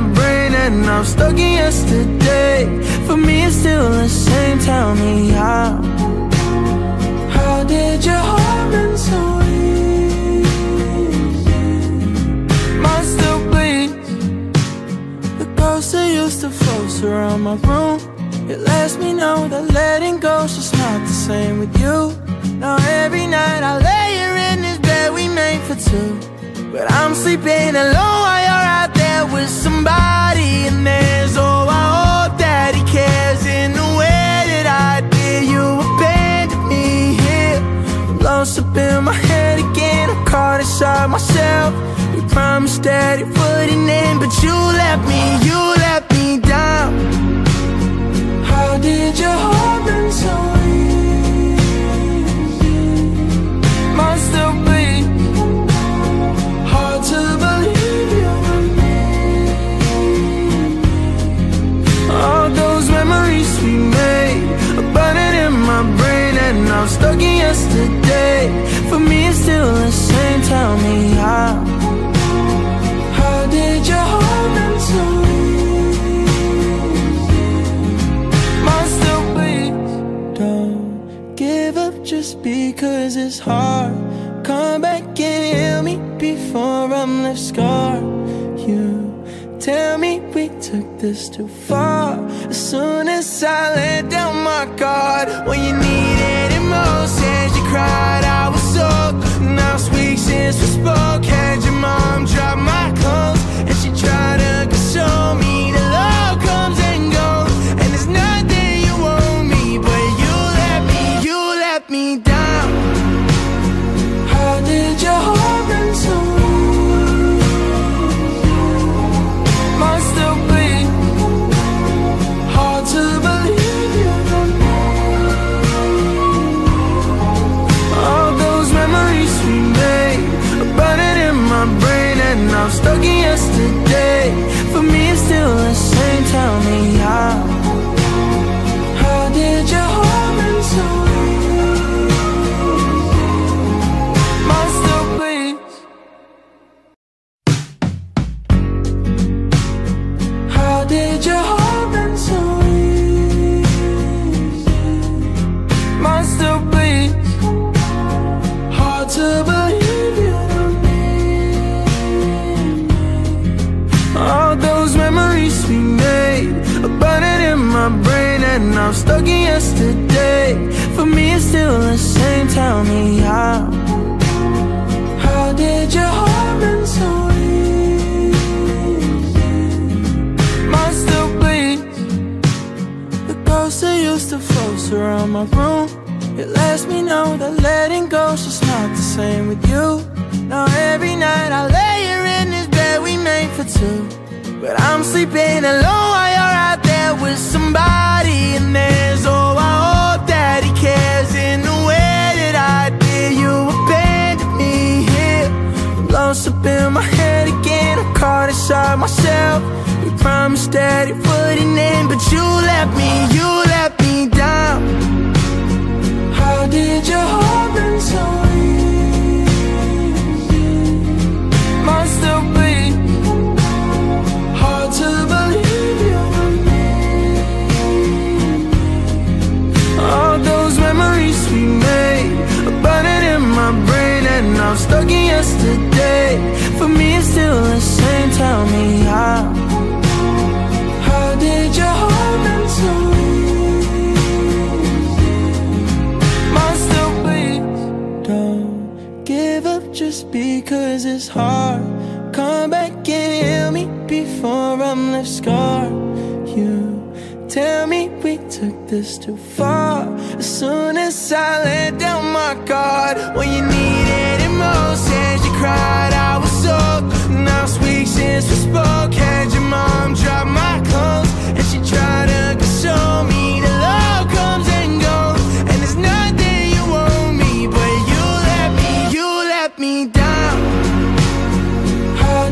my brain and I'm stuck in yesterday. For me it's still the same, tell me how. How did your heart been so easy? Mine still bleeds. The ghost that used to float around my room, it lets me know that letting go's just not the same with you. Now every night I lay here in this bed we made for two, but I'm sleeping alone while you're out there with somebody. And there's, oh, I hope that he cares in the way that I did. You abandoned me here, I'm lost up in my head again, I'm caught inside myself. You promised that it wouldn't end, but you let me down. How did your heart been so easy? Mine still bleeds. Hard to believe you were me. All those memories we made are burning in my brain and I'm stuck in yesterday. For me it's still the same, tell me how. How did your heart been so easy? Just because it's hard, come back and heal me before I'm left scarred. You tell me we took this too far. As soon as I let down my guard, when you needed it most, as you cried, I was soaked. Now it's weeks since we spoke. Had your mom drop my clothes, and she tried to console me. The love comes and goes, and there's nothing you owe me, but you let me down. How did your heart been so easy? Mine still bleeds. Hard to believe you were me. All those memories we made are burning in my brain and I'm stuck in yesterday. For me it's still the same, tell me how. How did your heart been so easy? I'm stuck in yesterday. For me it's still the same, tell me how. How did your heart been so easy? Mine still bleeds. The ghost that used to float around my room, it lets me know that letting go's just not the same with you. Now every night I lay here in this bed we made for two, but I'm sleeping alone while you're out there with somebody. And there's, oh, I hope that he cares in the way that I did. You abandoned me here, I'm lost up in my head again, I'm caught inside myself. You promised that it wouldn't end, but you let me down. How did your heart been so easy? Mine still bleeds. Hard to believe you were me. All those memories we made are burning in my brain and I'm stuck in yesterday. For me it's still the same, tell me how. How did your heart been so easy? Mine still bleeds. Don't give up just because it's hard. Come back and heal me before I'm left scarred. You tell me we took this too far. As soon as I let down my guard, when you needed it most, as you cried, I was soaked. Now it's weeks since we spoke. Had your mom drop my clothes, and she tried to console me. The love comes and goes, and there's nothing you owe me, but you let me down.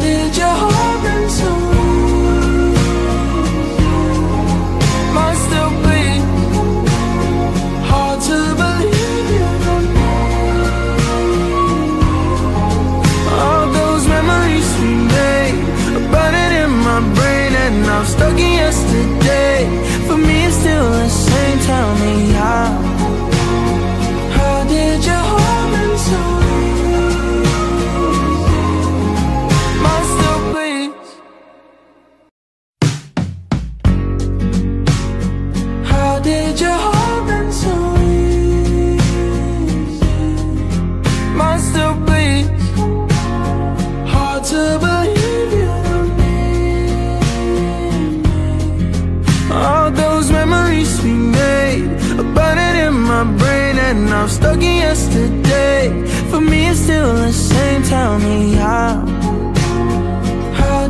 Did your heart been so easy? Mine still bleeds. Hard to believe you were me. again. I'm stuck in yesterday. For me, it's still the same. Tell me how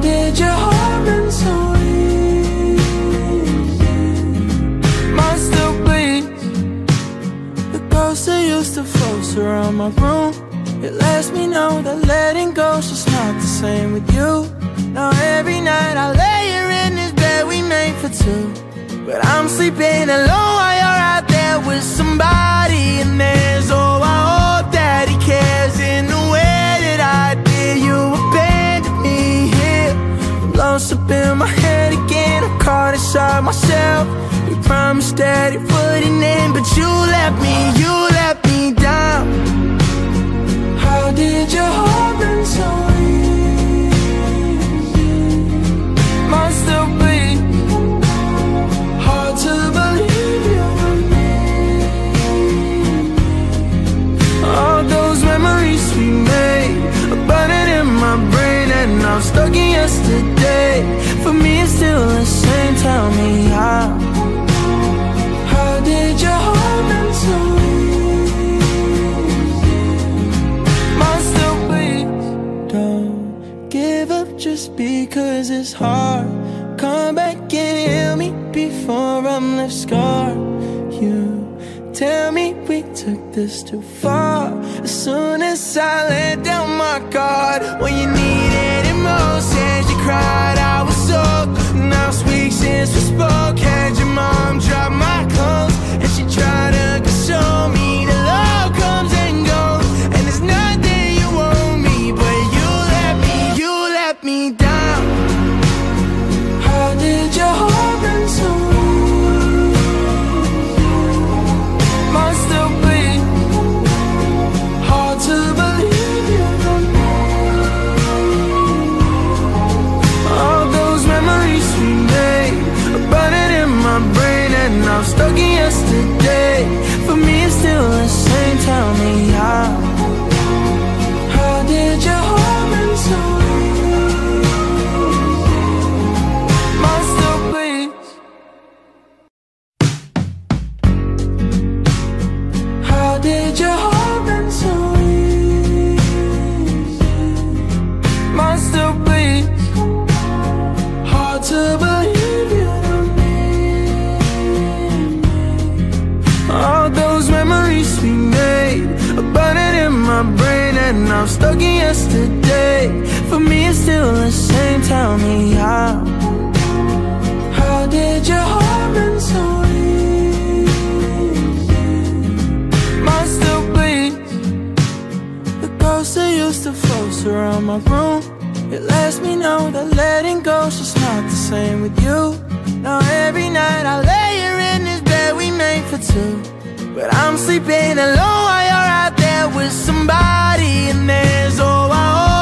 did your heart been so easy? Mine still bleeds. The ghost that used to float around my room, it lets me know that letting go's just not the same with you. Now every night I lay here in this bed we made for two, but I'm sleeping alone while you're out there with somebody. And there's, oh, I hope that he cares in the way that I did. You abandoned me here, I'm lost up in my head again. I'm caught inside myself. You promised that it wouldn't end, but you let me down. How did your heart been so easy? Mine still bleeds. Hard to believe you were me. All those memories we made are burning in my brain, and I'm stuck in yesterday. For me, it's still the same. Tell me how did your heart been so easy? Mine still bleeds. Don't give up just because it's hard. Come back and heal me before I'm left scarred. You tell me we took this too far. As soon as I let down my guard, when you needed it most, as you cried, I was soaked. Now it's weeks since we spoke. Had your mom drop my clothes, and she tried to console me. The love comes and goes, and there's nothing you owe me, but you let me down. Did your heart been so easy? Mine still bleeds. Hard to believe you don't know. All those memories we made are burning in my brain, and I'm stuck in yesterday. For me, it's still the same. Tell me how did your heart been so easy? I'm stuck in yesterday. For me, it's still the same. Tell me how did your heart been so easy? Mine still bleeds. The ghost that used to float around my room, it lets me know that letting go's just not the same with you. Now every night I lay here in this bed we made for two, but I'm sleeping alone while you're out there with somebody. And there's, oh, I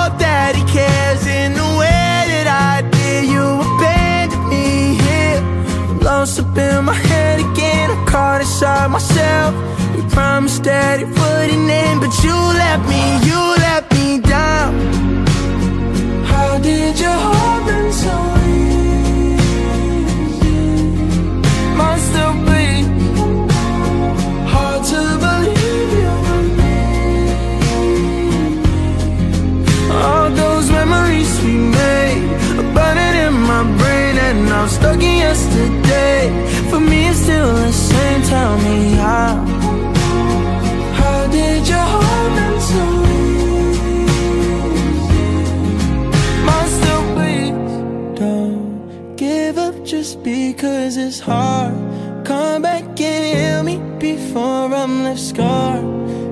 hope that he cares in the way that I did. You abandoned me here, I'm lost up in my head again. I'm caught inside myself. You promised that it wouldn't end, but you let me down. How did your heart been so easy? Mine still bleeds. Hard to believe you were me. All those memories we made are burning in my brain, and I'm stuck in yesterday. For me, it's still the same. Tell me how did your heart been so easy? Mine still bleeds. Don't give up just because it's hard. Come back and heal me before I'm left scarred.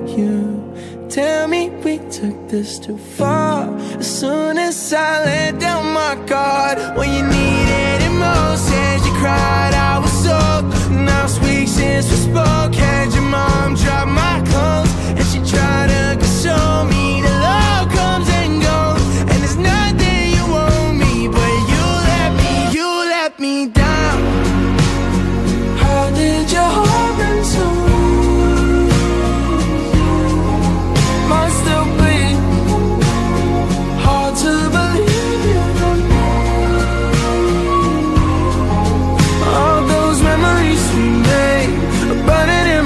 You tell me we took this too far. As soon as I let down my guard, when you needed it most, as you cried, I was soaked. Now it's weeks since we spoke. Had your mom drop my clothes, and she tried to console me. The love comes and goes, and there's nothing you owe me, but you let me down. Did your heart been so easy? Mine still bleeds. Hard to believe you don't know. All those memories we made are burning in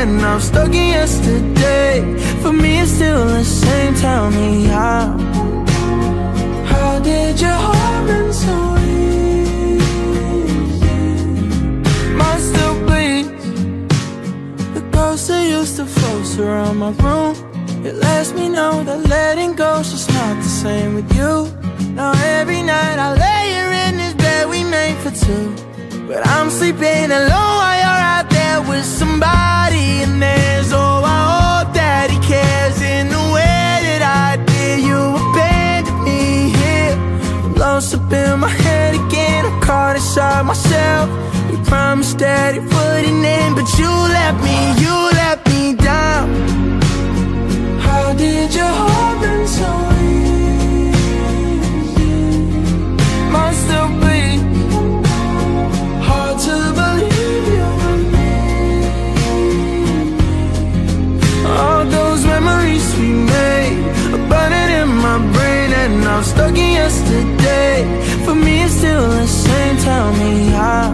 pretend I'm stuck in yesterday. For me it's still the same, tell me how did your heart been so easy? Mine still bleeds. The ghosts that used to float around my room, it lets me know that letting go's just not the same with you. Now every night I lay here in this bed we made for two, but I'm sleeping alone while you're out there with somebody. And there's oh, I hope that he cares in the way that I did. You abandoned me here, I'm lost up in my head again, I'm caught inside myself. You promised that it wouldn't end, but you let me down. How did your heart been so easy? Mine still bleeds. Hard to believe you were me. All those memories we made are burning in my brain, and I'm stuck in yesterday. For me it's still the same, tell me how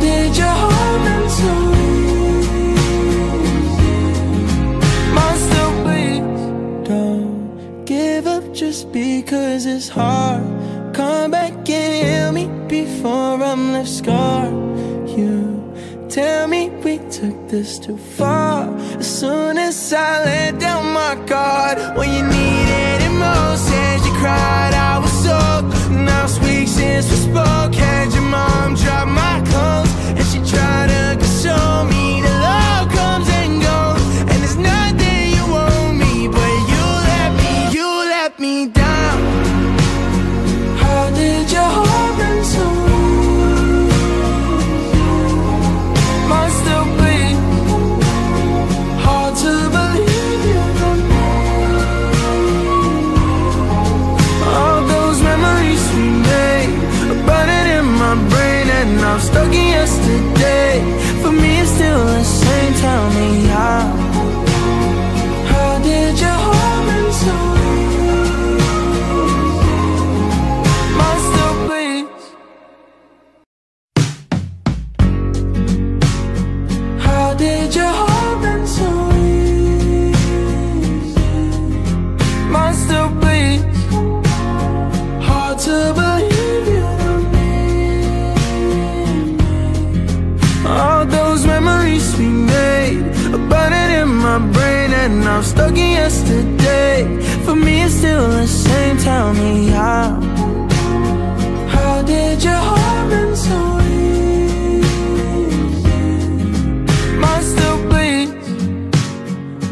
did your heart been so easy? Mine still bleeds. Don't give up just because it's hard. Come back and heal me before I'm left scarred. You tell me we took this too far. As soon as I let down my guard, when you needed it most, as you cried, I was soaked. Now it's weeks since we spoke. Had your mom drop my clothes, and she tried to console me. The love comes and goes, and there's nothing you owe me, but you let me down. Your heart been so easy. Mine still bleeds. Hard to believe you were me. All those memories we made are burning in my brain, and I'm stuck in yesterday. For me it's still the same, tell me how did your heart been so easy? I'm stuck in yesterday. For me it's still the same, tell me how did your heart been so easy? Mine still bleeds.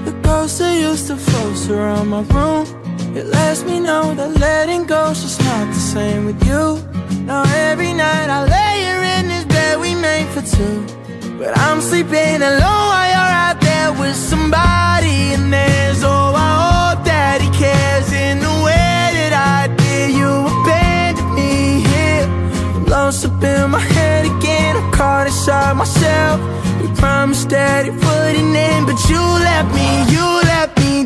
The ghosts that used to float around my room, it lets me know that letting go's just not the same with you. Now every night I lay here in this bed we made for two, but I'm sleeping alone while you're out there with somebody. And there's oh, I hope that he cares in the way that I did. You abandoned me here, I'm lost up in my head again, I'm caught inside myself. You promised that it wouldn't end, but you let me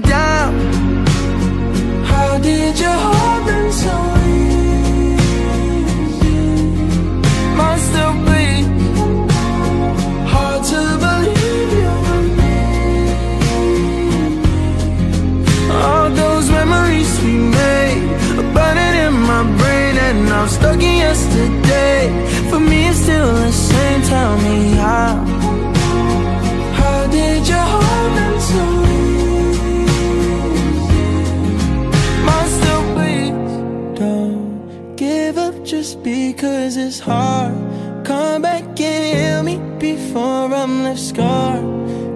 down. How did your heart been so easy? Mine still bleeds. Hard to believe you were me. All those memories we made are burning in my brain, and I'm stuck in yesterday. For me it's still the same, tell me how did your heart been so easy? Mine still bleeds. Don't give up just because it's hard. Come back and heal me before I'm left scarred.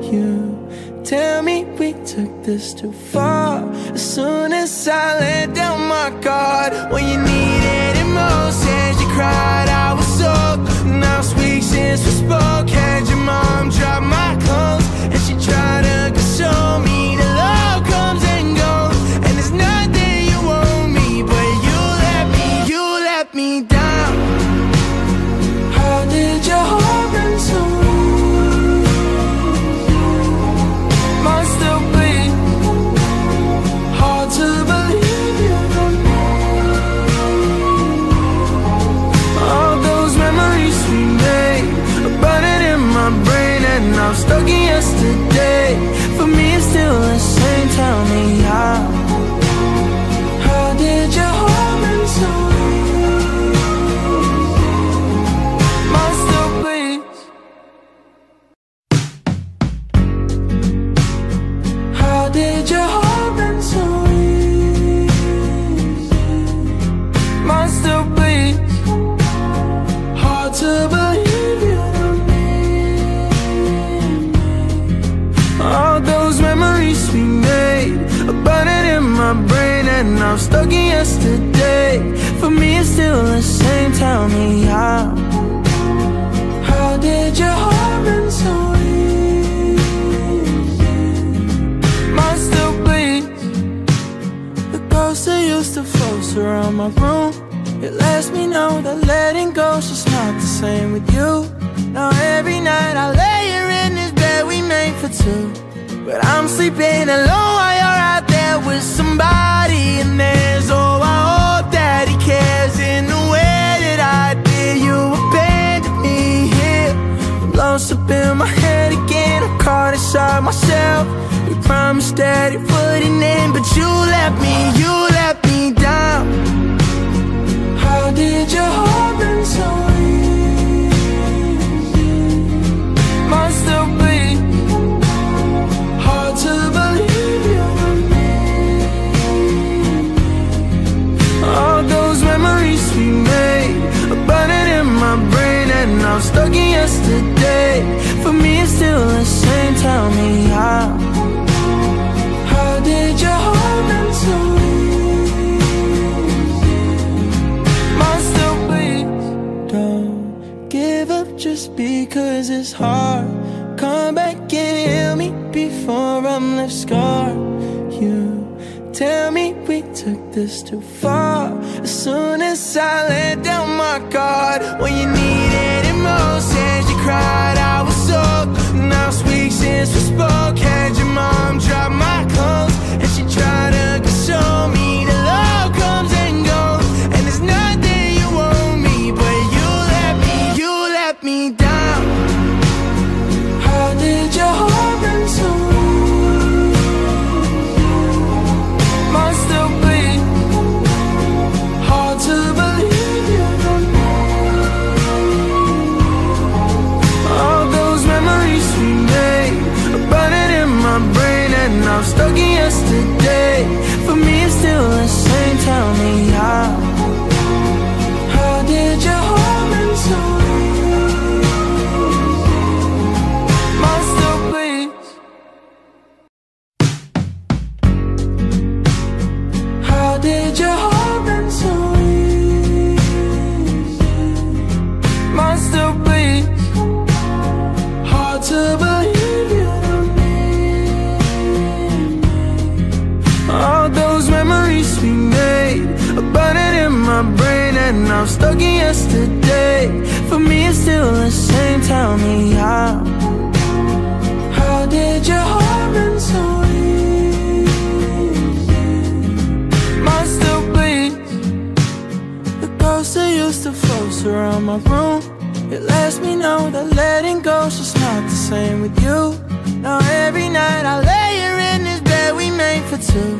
You tell me we took this too far. As soon as I let down my guard, when you needed it most, as you cried, I was soaked. Now it's weeks since we spoke. Had your mom drop my clothes, and she tried to console me. The love comes and goes, and there's nothing you owe me, but you let me down. Did your heart been so easy? Mine still bleeds. Hard to believe you were me. All those memories we made are burning I'm stuck in yesterday. For me, it's still the same. Tell me how did you hold me so long? Master, please. How did you hold me so long? Master, please. Hard to believe. We made a burden in my brain, and I'm stuck in yesterday. For me, it's still the same. Tell me how did your heart been so easy? Must still bleed. The ghosts that used to float around my room, it lets me know that letting go's just not the same with you. Now every night I lay here in this bed we made for two, but I'm sleeping alone while you're out there with somebody. And there's, oh, I hope that he cares in the way that I did. You abandoned me here, I'm lost up in my head again. I'm caught inside myself. You promised that it wouldn't end, but you let me down. How did your heart been so easy? Must have been to believe you were me. All those memories we made are burning in my brain, and I'm stuck in yesterday. For me, it's still the same. Tell me how did your heart been so easy? Must have please. Don't give up just because it's hard. Come back and heal me before I'm left scarred. You tell me we took this too far. As soon as I let down my guard, when you needed it most, as you cried, I was soaked. Now it's weeks since we spoke. Had your mom drop my clothes, and she tried to console me. The love comes and goes, and there's nothing you owe me, but you let me down. Did your heart been so long? Must have been hard to believe you were me. All those memories we made are burning in my brain, and I'm stuck in yesterday. For me, it's still the same. Tell me how did your heart been so long? I'm stuck in yesterday. For me, it's still the same. Tell me how did your heart been so easy? Must still bleed. The ghosts that used to float around my room, it lets me know that letting go's just not the same with you. Now every night I lay here in this bed we made for two,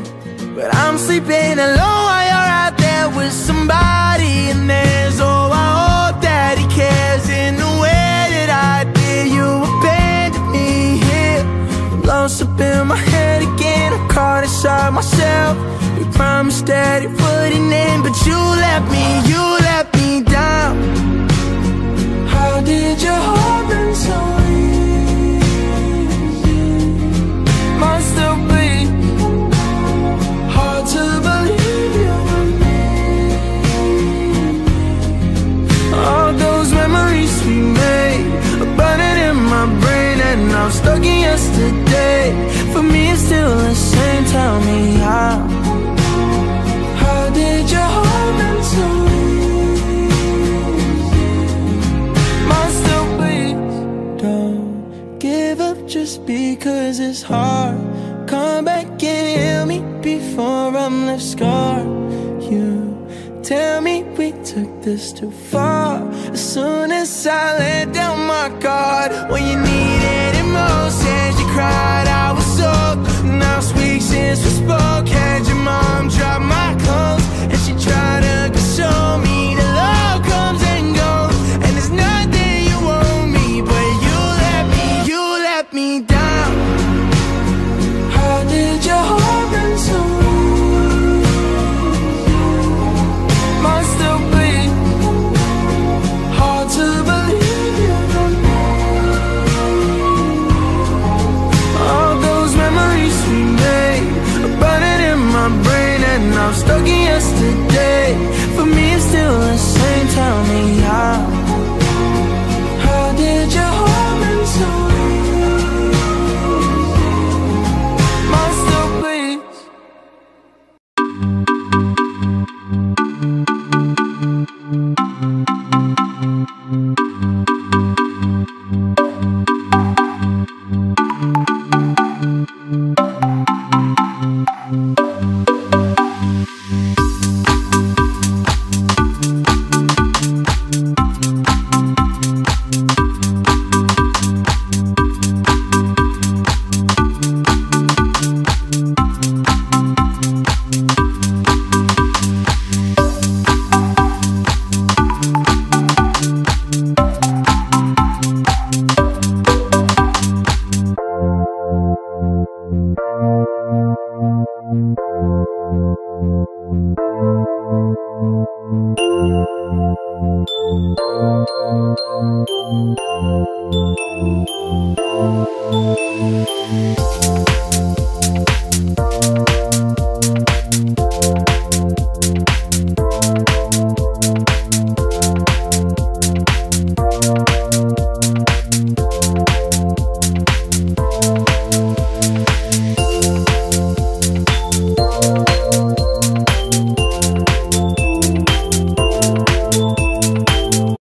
but I'm sleeping alone while you're out there with somebody. And there's, oh, I hope that he cares in the way that I did. You abandoned me here, I'm lost up in my head again. I'm caught inside myself. You promised that it wouldn't end, but you let me down. How did your heart been so easy? Must have been hard to believe you were me. All those memories we made are burning in my brain, and I'm stuck in yesterday. For me, it's still the same. Tell me how did your heart been so easy? Must have please. Don't give up just because it's hard. Come back and heal me before I'm left scarred. You tell me we took this too far. As soon as I let down my guard, when you needed it most. since we spoke. Had your mom drop my clothes, and she tried to console me. The love comes and goes, and there's nothing you owe me, but you let me down. How did your heart run so wrong? Must have been hard to believe you don't know. All those memories we made are burning in my brain, and I'm stuck in yesterday. For me, it's still the same. Tell me how did your heart run so wrong?